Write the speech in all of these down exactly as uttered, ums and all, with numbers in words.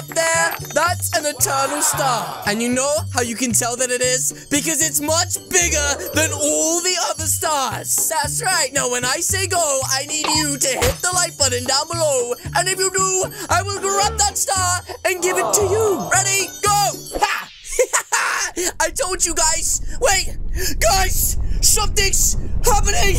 up there, that's an eternal star. And you know how you can tell that it is? Because it's much bigger than all the other stars. That's right. Now, when I say go, I need you to hit the like button down below. And if you do, I will grab that star and give it to you. Ready? Go! Ha! I told you guys. Wait, guys, something's happening.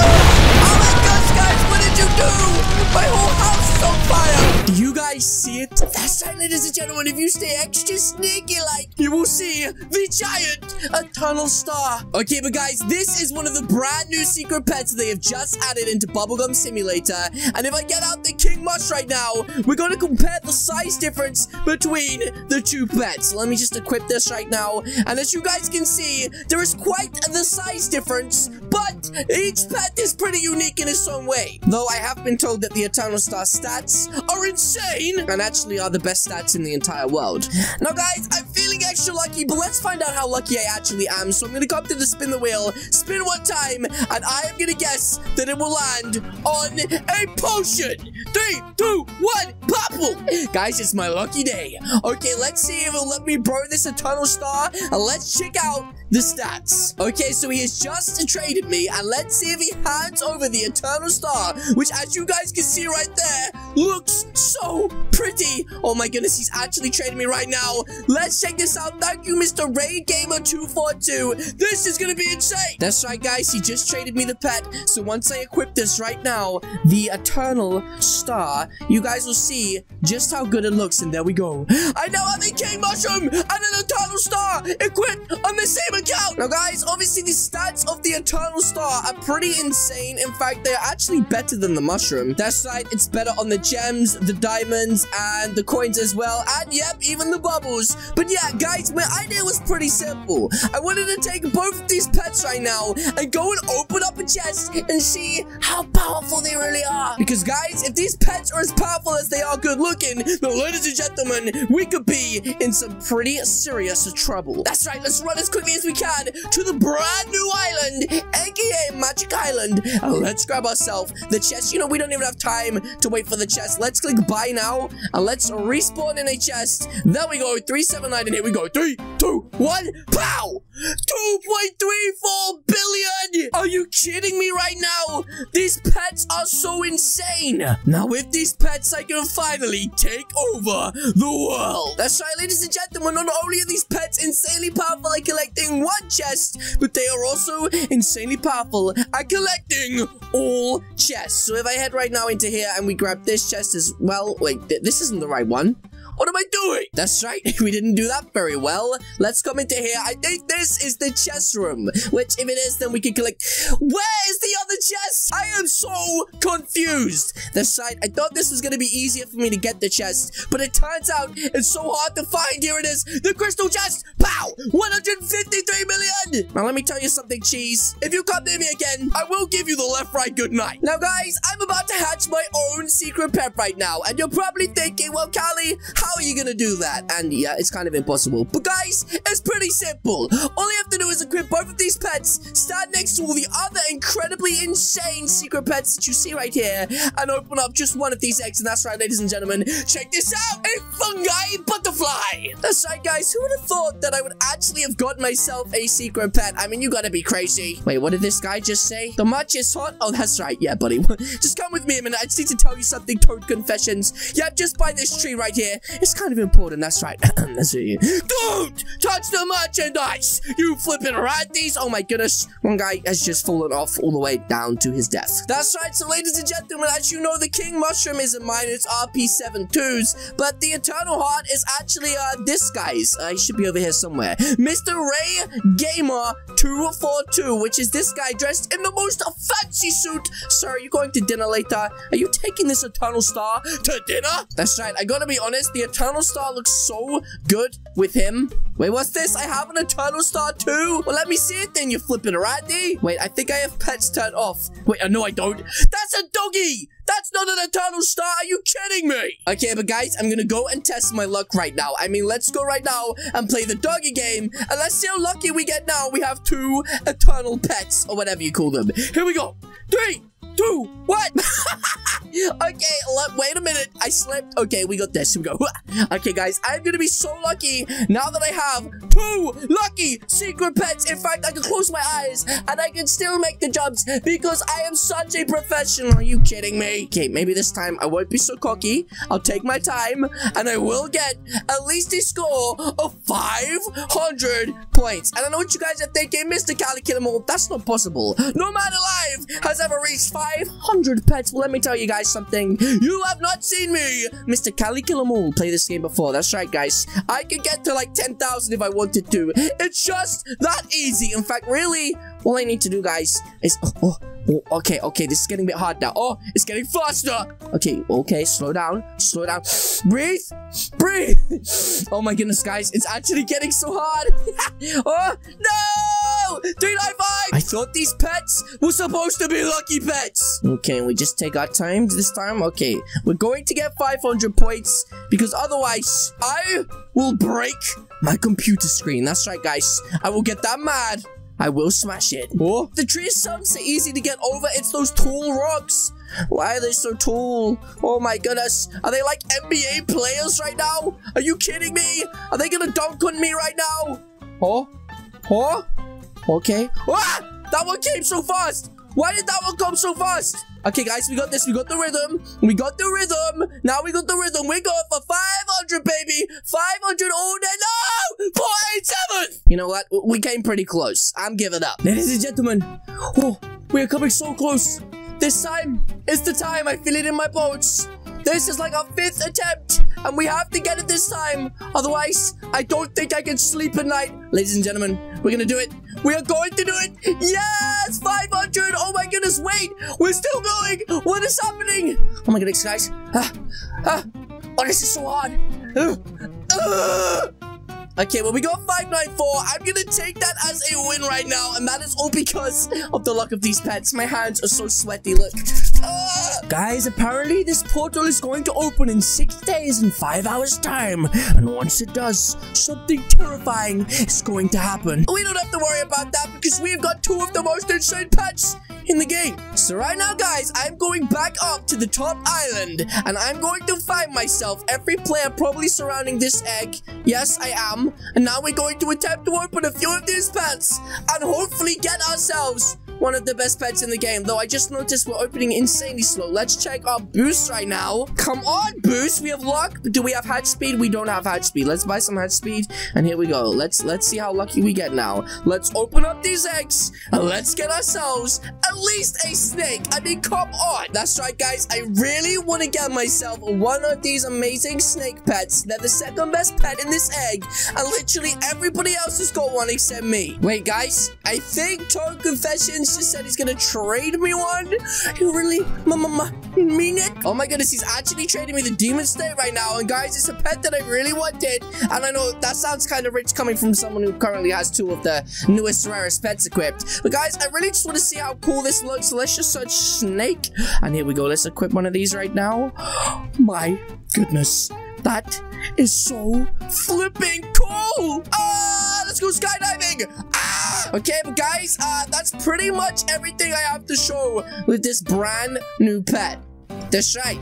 Oh my gosh, guys, what did you do? My whole house is on fire. Do you guys see it? That's right, ladies and gentlemen. If you stay extra sneaky like, you will see the giant eternal star. Okay, but guys, this is one of the brand new secret pets they have just added into Bubblegum Simulator. And if I get out the King Mush right now, we're going to compare the size difference between the two pets. Let me just equip this right now. And as you guys can see, there is quite the size difference, but each pet is pretty unique in its own way. Though I have been told that the eternal star stats are insane and actually are the best stats in the entire world. Now, guys, I'm feeling extra lucky, but let's find out how lucky I actually am. So I'm going to come to the spin the wheel, spin one time, and I am going to guess that it will land on a potion. Three, two, one, popple. Guys, it's my lucky day. Okay, let's see if it'll let me borrow this eternal star, and let's check out the stats. Okay, so he has just traded me, and let's see if he hands over the eternal star, which, as you guys can see right there, looks so pretty. Oh my goodness, he's actually trading me right now. Let's check this out. Thank you, Mister Raid Gamer two forty-two. This is gonna be insane. That's right, guys, he just traded me the pet. So once I equip this right now, the eternal star, you guys will see just how good it looks. And there we go. I now have a King Mushroom and an eternal star equipped on the same account. Now, guys, obviously the stats of the eternal star are pretty insane. In fact, they're actually better than the mushroom. That's right, it's better on the gems, the diamonds, and the coins as well, and yep, even the bubbles. But yeah, guys, my idea was pretty simple. I wanted to take both of these pets right now and go and open up a chest and see how powerful they really are. Because, guys, if these pets are as powerful as they are good looking, then, ladies and gentlemen, we could be in some pretty serious trouble. That's right, let's run as quickly as we can to the brand new island, aka Magic Island, and let's grab ourselves the chest. You know, we don't even have time to wait for the chest. Let's click buy now, and let's respawn in a chest. There we go, three seven nine, and here we go. Three, two, one, pow! two point three four billion! Are you kidding me right now? These pets are so insane. Now, with these pets, I can finally take over the world. That's right, ladies and gentlemen, not only are these pets insanely powerful at collecting one chest, but they are also insanely powerful at collecting all chests. So if I head right now into here and we grab this chest as well, wait, th this isn't the right one. What am I doing? That's right, we didn't do that very well. Let's come into here. I think this is the chest room, which if it is, then we can collect. Where is the other chest? I am so confused. That's right, I thought this was going to be easier for me to get the chest, but it turns out it's so hard to find. Here it is, the crystal chest. Pow! one hundred fifty-three million! Now, let me tell you something, Cheese. If you come near me again, I will give you the left right good night. Now, guys, I'm about to hatch my own secret pet right now, and you're probably thinking, well, Callie, how How are you gonna do that? And yeah, it's kind of impossible. But guys, it's pretty simple. All you have to do is equip both of these pets, stand next to all the other incredibly insane secret pets that you see right here, and open up just one of these eggs. And that's right, ladies and gentlemen, check this out, a fungi butterfly. That's right, guys, who would have thought that I would actually have got myself a secret pet? I mean, you gotta be crazy. Wait, what did this guy just say? The match is hot? Oh, that's right, yeah, buddy. Just come with me a minute. I just need to tell you something, Toad Confessions. Yeah, just by this tree right here. It's kind of important, that's right. That's right. Don't touch the merchandise, you flippin' ratties. Oh my goodness, one guy has just fallen off all the way down to his death. That's right, so ladies and gentlemen, as you know, the King Mushroom isn't mine, it's R P seventy-two's, but the Eternal Heart is actually uh, this guy's. Uh, he should be over here somewhere. Mister Ray Gamer two forty-two, which is this guy dressed in the most fancy suit. Sir, are you going to dinner later? Are you taking this Eternal Star to dinner? That's right, I gotta be honest, the Eternal Star looks so good with him. Wait, what's this? I have an Eternal Star too? Well, let me see it then, you flippin' ratty. Wait, I think I have pets turned off. Wait, no, I don't. That's a doggy! That's not an eternal star. Are you kidding me? Okay, but guys, I'm going to go and test my luck right now. I mean, let's go right now and play the doggy game. And let's see how lucky we get now. We have two eternal pets or whatever you call them. Here we go. Three, two, one. Okay, let, wait a minute. I slept. Okay, we got this. Here we go. Okay, guys, I'm gonna be so lucky now that I have two lucky secret pets. In fact, I can close my eyes and I can still make the jumps because I am such a professional. Are you kidding me? Okay, maybe this time I won't be so cocky. I'll take my time and I will get at least a score of five hundred points. And I know what you guys are thinking, Mister Cali Kill 'em all. That's not possible. No man alive has ever reached five hundred pets. Well, let me tell you guys something. You have not seen me, Mister Cali Kill 'em all, play this game before. That's right, guys. I could get to like ten thousand if I wanted to. It's just that easy. In fact, really, all I need to do, guys, is... Oh, oh. Oh, okay, okay, this is getting a bit hard now. Oh, it's getting faster. Okay, okay, slow down, slow down. Breathe, breathe. Oh my goodness, guys, it's actually getting so hard. Oh, no! three ninety-five! I thought these pets were supposed to be lucky pets. Okay, we just take our time this time. Okay, we're going to get five hundred points because otherwise I will break my computer screen. That's right, guys. I will get that mad. I will smash it. Oh, the tree stumps are easy to get over. It's those tall rocks. Why are they so tall? Oh my goodness. Are they like N B A players right now? Are you kidding me? Are they gonna dunk on me right now? Oh, oh, okay. Ah, that one came so fast. Why did that one come so fast? Okay, guys, we got this. We got the rhythm. We got the rhythm. Now we got the rhythm. We're going for five hundred, baby. five hundred. Oh, no. four eighty-seven. You know what? We came pretty close. I'm giving up. Ladies and gentlemen, oh, we are coming so close. This time is the time. I feel it in my bones. This is like our fifth attempt, and we have to get it this time. Otherwise, I don't think I can sleep at night. Ladies and gentlemen, we're going to do it. We are going to do it. Yes, five hundred. Oh, my goodness. Wait, we're still going. What is happening? Oh, my goodness, guys. Ah, ah. Oh, this is so hard. Uh, uh. Okay, well, we got five ninety-four. I'm going to take that as a win right now, and that is all because of the luck of these pets. My hands are so sweaty. Look. Uh. Guys, apparently this portal is going to open in six days and five hours' time. And once it does, something terrifying is going to happen. We don't have to worry about that because we've got two of the most insane pets in the game. So right now, guys, I'm going back up to the top island, and I'm going to find myself every player probably surrounding this egg. Yes, I am. And now we're going to attempt to open a few of these pets and hopefully get ourselves one of the best pets in the game. Though I just noticed we're opening insanely slow. Let's check our boost right now. Come on, boost. We have luck. Do we have hatch speed? We don't have hatch speed. Let's buy some hatch speed. And here we go. Let's let's see how lucky we get now. Let's open up these eggs and let's get ourselves at least a snake. I mean, come on. That's right, guys. I really want to get myself one of these amazing snake pets. They're the second best pet in this egg. And literally everybody else has got one except me. Wait, guys. I think Toad Confessions just said he's gonna trade me one. You really mean it? Oh my goodness, he's actually trading me the Demon State right now. And guys, it's a pet that I really wanted. And I know that sounds kind of rich coming from someone who currently has two of the newest, rarest pets equipped. But guys, I really just want to see how cool this looks. So let's just search snake. And here we go. Let's equip one of these right now. My goodness. That is so flipping cool! Ah, let's go skydiving! Ah! Okay, but guys, uh, that's pretty much everything I have to show with this brand new pet. That's right.